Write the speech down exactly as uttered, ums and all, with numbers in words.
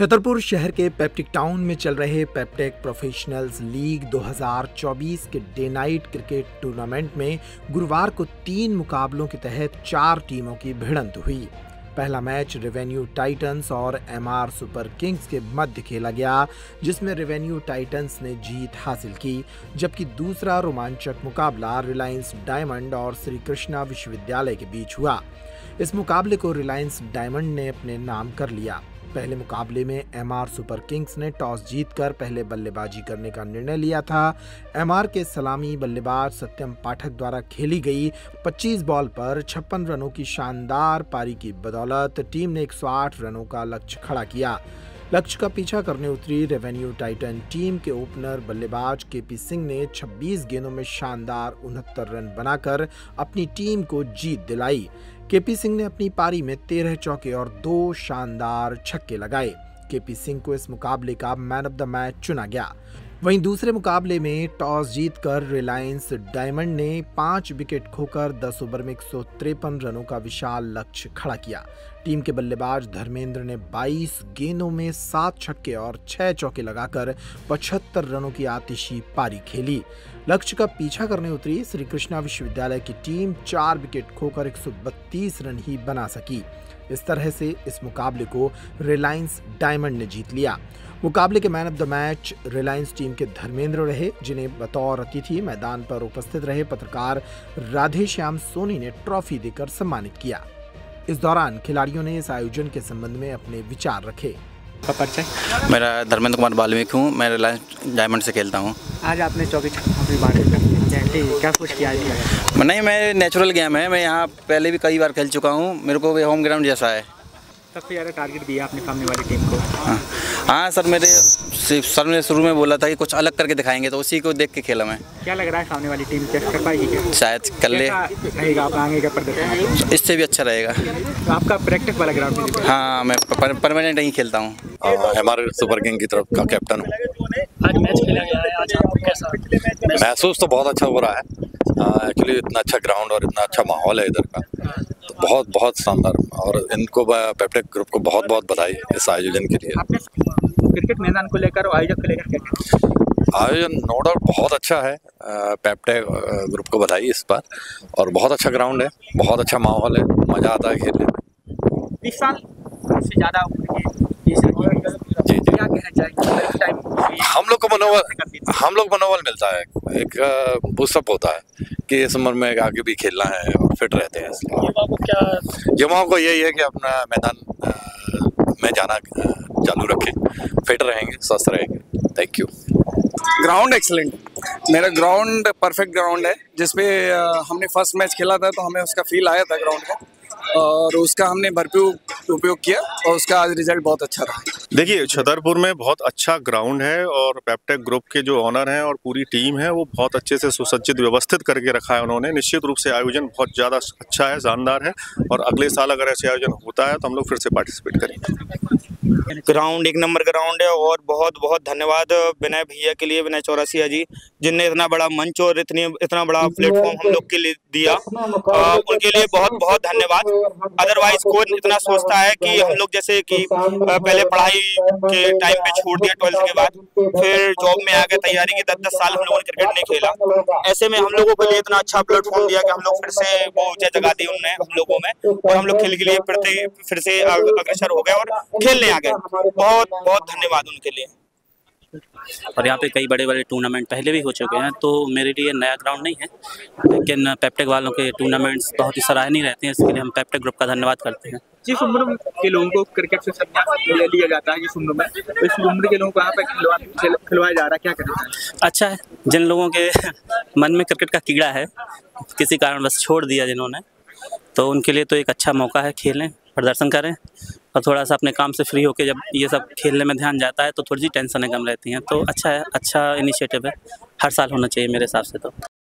छतरपुर शहर के पेप्टेक टाउन में चल रहे पेप्टेक प्रोफेशनल्स लीग दो हज़ार चौबीस के डे नाइट क्रिकेट टूर्नामेंट में गुरुवार को तीन मुकाबलों के तहत चार टीमों की भिड़ंत हुई। पहला मैच रेवेन्यू टाइटंस और एमआर सुपर किंग्स के मध्य खेला गया, जिसमें रेवेन्यू टाइटंस ने जीत हासिल की, जबकि दूसरा रोमांचक मुकाबला रिलायंस डायमंड और श्री कृष्णा विश्वविद्यालय के बीच हुआ। इस मुकाबले को रिलायंस डायमंड ने अपने नाम कर लिया। पहले मुकाबले में एमआर सुपर किंग्स ने टॉस जीतकर पहले बल्लेबाजी करने का निर्णय लिया था। एमआर के सलामी बल्लेबाज सत्यम पाठक द्वारा खेली गई पच्चीस बॉल पर छप्पन रनों की शानदार पारी की बदौलत टीम ने एक सौ आठ रनों का लक्ष्य खड़ा किया। लक्ष्य का पीछा करने उतरी रेवेन्यू टाइटन टीम के ओपनर बल्लेबाज के पी सिंह ने छब्बीस गेंदों में शानदार उनहत्तर रन बनाकर अपनी टीम को जीत दिलाई। के पी सिंह ने अपनी पारी में तेरह चौके और दो शानदार छक्के लगाए। के पी सिंह को इस मुकाबले का मैन ऑफ द मैच चुना गया। वहीं दूसरे मुकाबले में टॉस जीतकर रिलायंस डायमंड ने पाँच विकेट खोकर दस ओवर में एक सौ तिरपन रनों का विशाल लक्ष्य खड़ा किया। टीम के बल्लेबाज धर्मेंद्र ने बाईस गेंदों में सात छक्के और छह चौके लगाकर पचहत्तर रनों की आतिशी पारी खेली। लक्ष्य का पीछा करने उतरी श्री कृष्णा विश्वविद्यालय की टीम चार विकेट खोकर एक सौ बत्तीस रन ही बना सकी। इस तरह से इस मुकाबले को रिलायंस डायमंड ने जीत लिया। मुकाबले के man of the match Reliance team के धर्मेंद्र रहे, जिन्हें बतौर अतिथि मैदान पर उपस्थित रहे पत्रकार राधेश्याम सोनी ने ट्रॉफी देकर सम्मानित किया। इस दौरान खिलाड़ियों ने इस आयोजन के संबंध में अपने विचार रखे। मेरा धर्मेंद्र कुमार बाल्मीक हूँ, मैं रिलायंस डायमंड से खेलता हूँ। आज आपने चौबीस क्या कुछ किया? नहीं, मैं नेचुरल गेम है, मैं यहाँ पहले भी कई बार खेल चुका हूँ, मेरे को भी होम ग्राउंड जैसा है। सबसे ज़्यादा टारगेट दिया आपने सामने वाली टीम को? हाँ हाँ सर, मेरे सर ने शुरू में बोला था कि कुछ अलग करके दिखाएंगे, तो उसी को देख के खेला मैं। क्या लग रहा है सामने वाली टीम टेस्ट कर पाएगी क्या? शायद कर ले, आगे का प्रदर्शन इससे भी अच्छा रहेगा। तो आपका प्रैक्टिस वाला ग्राउंड? हाँ, मैं परमानेंट यहीं खेलता हूँ, एमआर सुपर किंग की तरफ का कैप्टन हूँ। आज मैच खेला गया है, आज आपको कैसा महसूस? तो बहुत अच्छा हो रहा है एक्चुअली, इतना अच्छा ग्राउंड और इतना अच्छा माहौल है इधर का, तो बहुत बहुत शानदार। और इनको पेप्टेक ग्रुप को बहुत बहुत बधाई इस आयोजन के लिए। क्रिकेट मैदान को लेकर आयोजन को लेकर आयोजन नो डाउट बहुत अच्छा है, पेप्टेक ग्रुप को बधाई इस बार। और बहुत अच्छा ग्राउंड है, बहुत अच्छा माहौल है, मज़ा आता है खेलने में। बीस साल से ज़्यादा जी जी हम लोग को मनोबल हम लोग मनोबल मिलता है, एक बूस्टअप होता है कि इस उम्र में आगे भी खेलना है और फिट रहते हैं। इसलिए युवाओं को क्या युवाओं को यही है कि अपना मैदान में जाना चालू रखें, फिट रहेंगे, स्वस्थ रहेंगे। Thank you. ग्राउंड एक्सीलेंट, मेरा ग्राउंड परफेक्ट ग्राउंड है, जिसपे हमने फर्स्ट मैच खेला था तो हमें उसका फील आया था ग्राउंड का, और उसका हमने भरपूर उपयोग किया और उसका आज रिजल्ट बहुत अच्छा रहा। देखिए, छतरपुर में बहुत अच्छा ग्राउंड है और पेप्टेक ग्रुप के जो ऑनर हैं और पूरी टीम है वो बहुत अच्छे से सुसज्जित व्यवस्थित करके रखा है उन्होंने। निश्चित रूप से आयोजन बहुत ज़्यादा अच्छा है, शानदार है, और अगले साल अगर ऐसे आयोजन होता है तो हम लोग फिर से पार्टिसिपेट करेंगे। ग्राउंड एक नंबर ग्राउंड है, और बहुत बहुत धन्यवाद विनय भैया के लिए, विनय चौरासिया जी, जिनने इतना बड़ा मंच और इतनी इतना बड़ा प्लेटफॉर्म हम लोग के लिए दिया। आ, उनके लिए बहुत बहुत धन्यवाद। अदरवाइज कोई इतना सोचता है कि हम लोग जैसे कि पहले पढ़ाई के टाइम पे छोड़ दिया ट्वेल्थ के बाद, फिर जॉब में आके तैयारी की, दस दस साल हम लोगों ने क्रिकेट नहीं खेला। ऐसे में हम लोगों के लिए इतना अच्छा प्लेटफॉर्म दिया कि हम लोग फिर से वो ऊंचाई जगा दी उनने हम लोगों में, और हम लोग खेल के लिए फिर फिर से अग्रसर हो गए और खेलने आ गए। बहुत बहुत धन्यवाद उनके लिए। और यहाँ पे कई बड़े बड़े टूर्नामेंट पहले भी हो चुके हैं, तो मेरे लिए नया ग्राउंड नहीं है, लेकिन पेप्टेक वालों के टूर्नामेंट्स बहुत ही सराहनीय रहते हैं, इसके लिए हम पेप्टेक ग्रुप का धन्यवाद करते हैं। जिस उम्र के लोगों को क्रिकेट से संन्यास ले लिया जाता है, जिस उम्र में, इस उम्र के लोगों को यहाँ पे खिलवाया जा रहा है, क्या करना है? अच्छा है, जिन लोगों के मन में क्रिकेट का कीड़ा है, किसी कारणवश छोड़ दिया जिन्होंने, तो उनके लिए तो एक अच्छा मौका है, खेलें, प्रदर्शन करें, और थोड़ा सा अपने काम से फ्री होकर जब ये सब खेलने में ध्यान जाता है तो थोड़ी सी टेंशनें कम रहती हैं। तो अच्छा है, अच्छा इनिशिएटिव है, हर साल होना चाहिए मेरे हिसाब से तो।